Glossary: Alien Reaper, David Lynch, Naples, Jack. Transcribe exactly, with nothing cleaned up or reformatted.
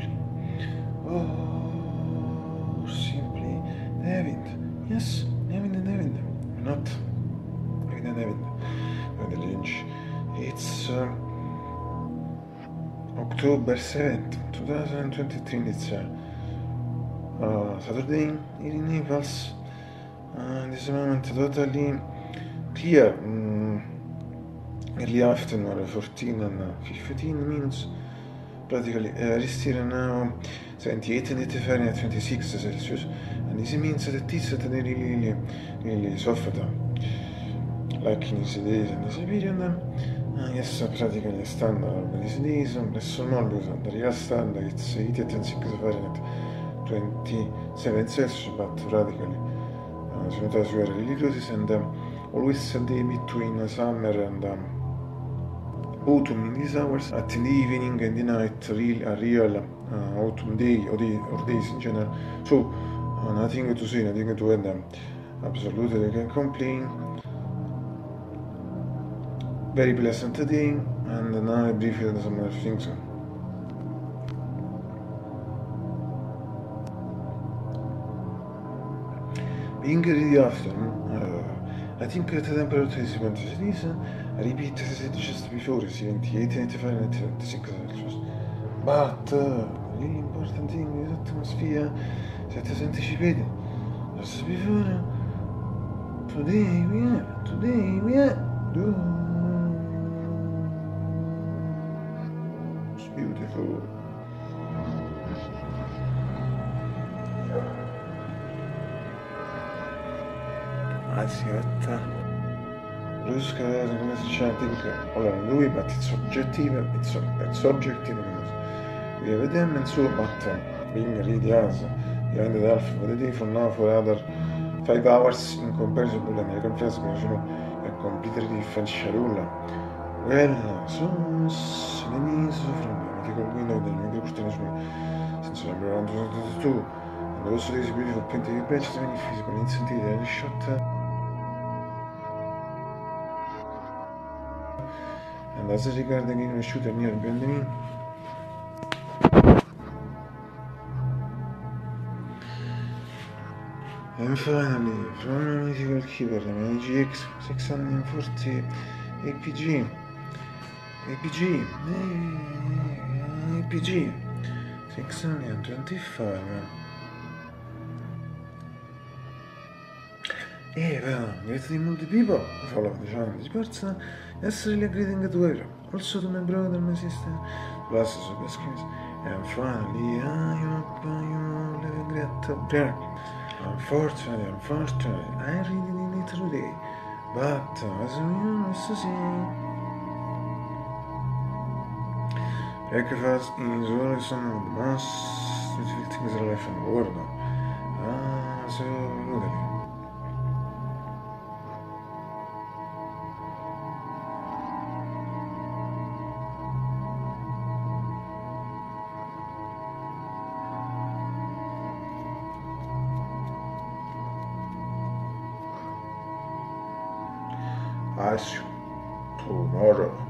simply. Oh, simply David. Yes, David and David. Not David and David. David Lynch. It's uh, October seventh, two thousand twenty-three. It's uh, uh, Saturday here in Naples. Uh, this moment totally clear. Mm. Early afternoon, fourteen and fifteen minutes, practically uh, it is still now seventy-eight and eighty-five and twenty-six Celsius, and this means that it's really, really, really soft, like in these days and this period. Uh, yes, practically standard these days, less normal because the real standard it's eighty-eight and six Fahrenheit, twenty-seven Celsius, but practically uh, sometimes we are really close and uh, always a day between summer and um, autumn in these hours, at the evening and the night, real, a real uh, autumn day or, day or days in general. So, uh, nothing to say, nothing to add, um, absolutely can complain. Very pleasant day, and now I brief you on some other things. Being really after, uh, I think the temperature is twenty-six, I repeat as I said just before, it's seventy-eight, eighty-five and twenty-six Celsius. But the uh, really important thing is the atmosphere that is anticipated. Just before, today we are, today we are, it's beautiful. Asiata. Ruska is chanting all around Louis, but it's objective, it's, it's objective. We have them and so, but uh, being really as the end of the half of the day from now for another five hours in comparison to the American friends, because you know, a completely different schedule. Well, so, enemies from the medical window, the medical curtains, since I'm around two thousand two, and also this beautiful painting of patches, many physical incidents, and shot. And as regarding a shooter near Benjamin, and finally from a mythical keeper, an A G X six forty A P G, A P G, A P G six twenty-five. Eh, well, greatly multi people, follow the challenge person, yes, really greeting to everyone, also to my brother, my sister, glasses of biscuits, and finally, I hope you all have a great prayer. Unfortunately, unfortunately, I really need it today, but as we used to say, breakfast is always one of the most beautiful things in life in the world. Ah, so, really. Ask tomorrow.